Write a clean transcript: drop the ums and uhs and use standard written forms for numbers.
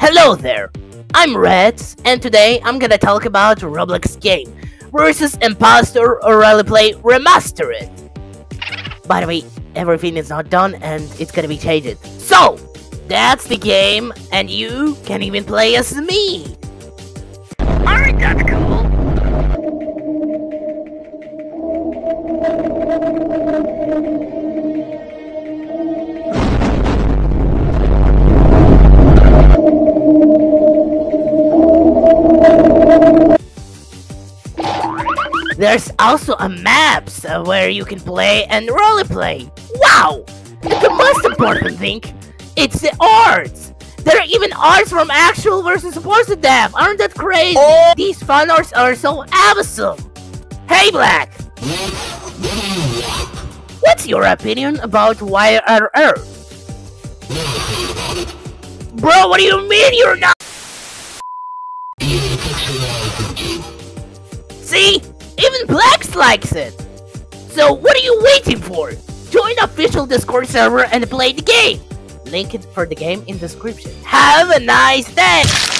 Hello there, I'm Reds, and today I'm gonna talk about Roblox game versus Impostor Roleplay Remastered. By the way, everything is not done and it's gonna be changed. So, that's the game, and you can even play as me! Alright, that's cool! There's also a maps where you can play and roleplay. Wow! And the most important thing, it's the arts! There are even arts from actual versus supported them! Aren't that crazy? Oh. These fan arts are so awesome! Hey Black! What's your opinion about YRR? Bro, what do you mean you're not? See? Even Blacks likes it! So what are you waiting for? Join the official Discord server and play the game! Link for the game in description. Have a nice day!